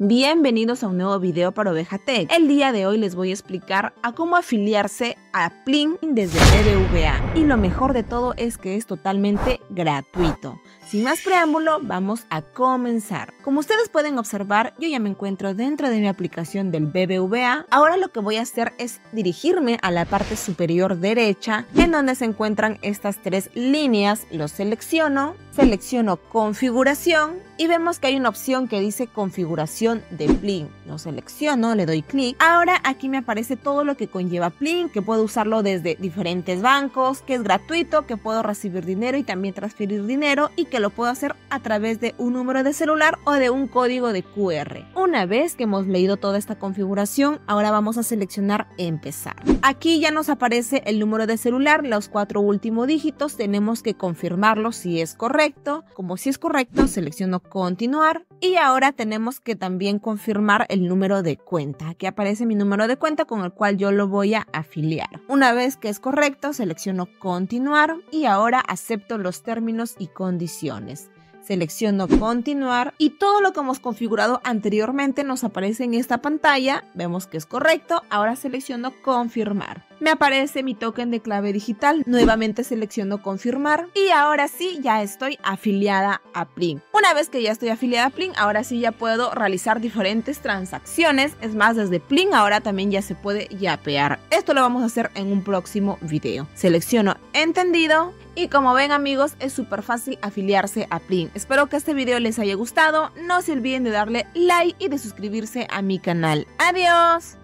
Bienvenidos a un nuevo video para Oveja Tech. El día de hoy les voy a explicar a cómo afiliarse a Plin desde BBVA. Y lo mejor de todo es que es totalmente gratuito. Sin más preámbulo, vamos a comenzar. Como ustedes pueden observar, yo ya me encuentro dentro de mi aplicación del BBVA. Ahora lo que voy a hacer es dirigirme a la parte superior derecha, en donde se encuentran estas tres líneas. Lo selecciono, selecciono configuración y vemos que hay una opción que dice configuración de Plin. Lo selecciono, le doy clic. Ahora aquí me aparece todo lo que conlleva Plin, que puedo usarlo desde diferentes bancos, que es gratuito, que puedo recibir dinero y también transferir dinero, y que lo puedo hacer a través de un número de celular o de un código de QR. Una vez que hemos leído toda esta configuración, ahora vamos a seleccionar empezar. Aquí ya nos aparece el número de celular, los 4 últimos dígitos, tenemos que confirmarlo si es correcto. Como si es correcto, selecciono continuar y ahora tenemos que también confirmar el número de cuenta. Aquí aparece mi número de cuenta con el cual yo lo voy a afiliar. Una vez que es correcto, selecciono continuar y ahora acepto los términos y condiciones. Selecciono continuar y todo lo que hemos configurado anteriormente nos aparece en esta pantalla. Vemos que es correcto. Ahora selecciono confirmar. Me aparece mi token de clave digital. Nuevamente selecciono confirmar y ahora sí ya estoy afiliada a Plin. Una vez que ya estoy afiliada a Plin, ahora sí ya puedo realizar diferentes transacciones. Es más, desde Plin ahora también ya se puede yapear. Esto lo vamos a hacer en un próximo video. Selecciono entendido. Y como ven amigos, es súper fácil afiliarse a Plin. Espero que este video les haya gustado. No se olviden de darle like y de suscribirse a mi canal. ¡Adiós!